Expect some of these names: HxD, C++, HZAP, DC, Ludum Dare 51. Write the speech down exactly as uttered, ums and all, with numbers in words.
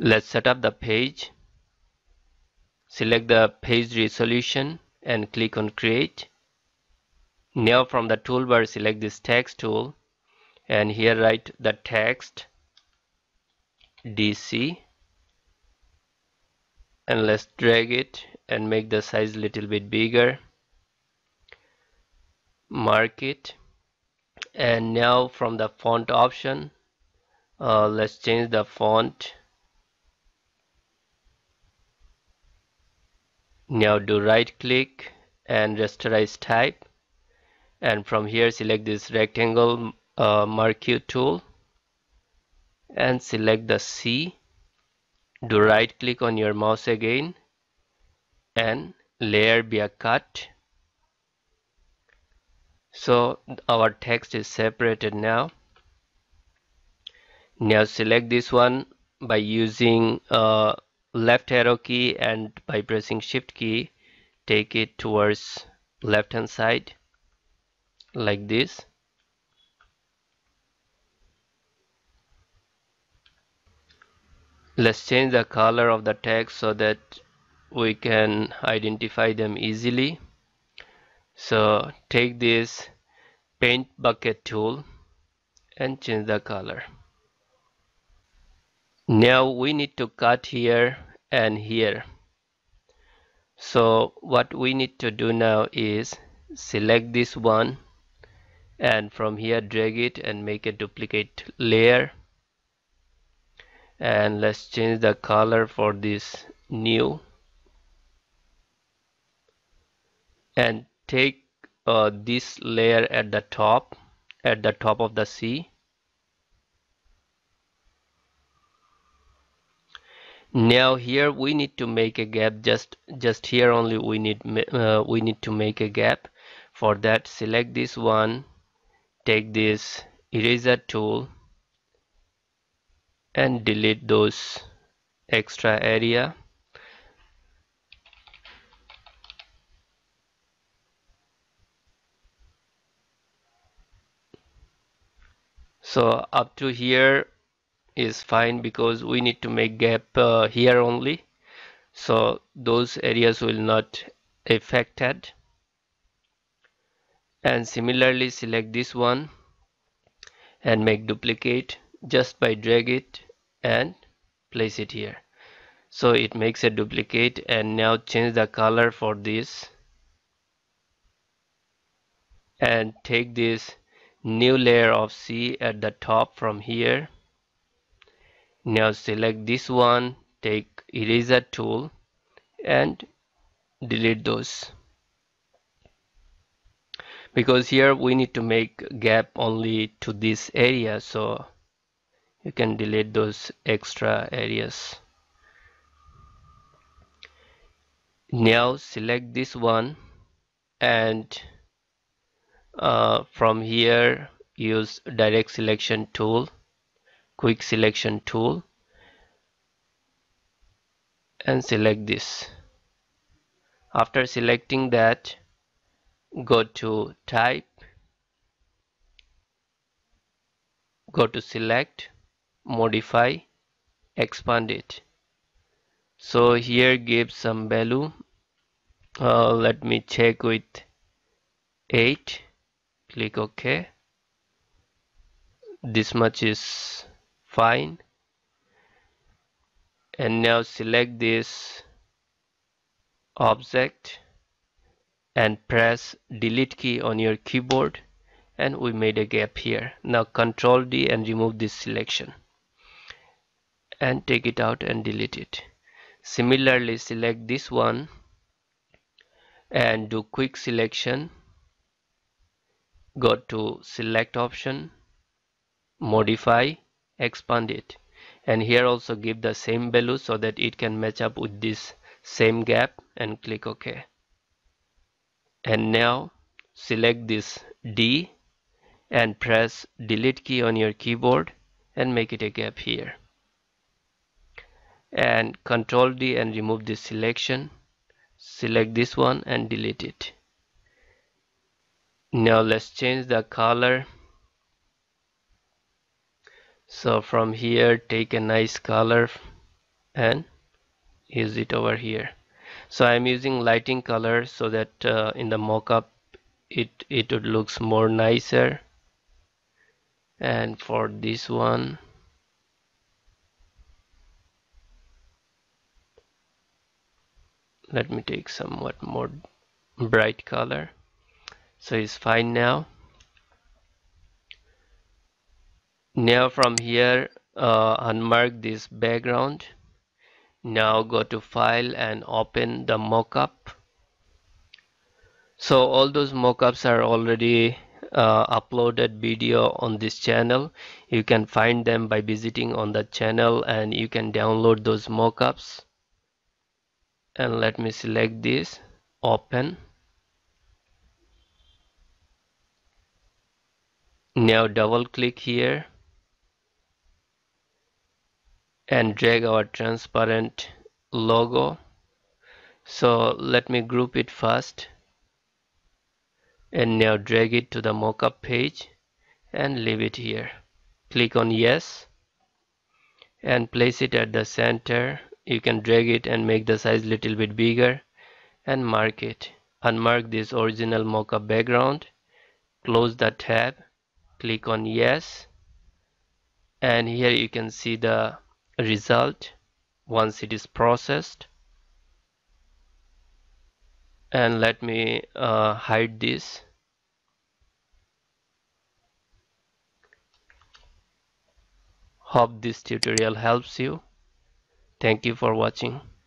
Let's set up the page. Select the page resolution and click on create. Now from the toolbar select this text tool and here write the text D C and let's drag it and make the size little bit bigger. Mark it, and now from the font option uh, let's change the font. Now do right click and rasterize type, and from here select this rectangle uh, marquee tool and select the C. Do right click on your mouse again and layer be a cut. So our text is separated now. Now select this one by using uh, left arrow key and by pressing shift key, take it towards left hand side like this. Let's change the color of the text so that we can identify them easily. So take this paint bucket tool and change the color. Now we need to cut here and here. So what we need to do now is select this one and from here drag it and make a duplicate layer. And let's change the color for this new. And take uh, this layer at the top, at the top of the C. Now here we need to make a gap, just just here only we need uh, we need to make a gap. For that select this one, take this eraser tool and delete those extra area. So up to here is fine because we need to make gap uh, here only, so those areas will not affected. And similarly select this one and make duplicate just by drag it and place it here. So it makes a duplicate, and now change the color for this and take this new layer of C at the top from here. Now select this one, take eraser tool and delete those, because here we need to make gap only to this area, so you can delete those extra areas. Now select this one and Uh, from here use direct selection tool, quick selection tool, and select this. After selecting that, go to type, go to select, modify, expand it. So here give some value, uh, let me check with eight. Click OK. This much is fine. And now select this object and press delete key on your keyboard, and we made a gap here. Now control D and remove this selection and take it out and delete it. Similarly select this one and do quick selection, go to select option, modify, expand it, and here also give the same value so that it can match up with this same gap, and click OK. And now select this D and press delete key on your keyboard and make it a gap here, and control D and remove this selection, select this one and delete it. Now let's change the color. So from here take a nice color and use it over here. So I'm using lighting color so that uh, in the mock-up it it would looks more nicer. And for this one, let me take somewhat more bright color. So it's fine now. Now from here, uh, unmark this background. Now go to File and open the mockup. So all those mockups are already uh, uploaded video on this channel. You can find them by visiting on the channel, and you can download those mockups. And let me select this, open. Now double click here and drag our transparent logo. So let me group it first, and now drag it to the mockup page and leave it here. Click on yes and place it at the center. You can drag it and make the size little bit bigger and mark it. Unmark this original mockup background, close the tab, click on yes, and here you can see the result once it is processed. And let me uh, hide this. Hope this tutorial helps you. Thank you for watching.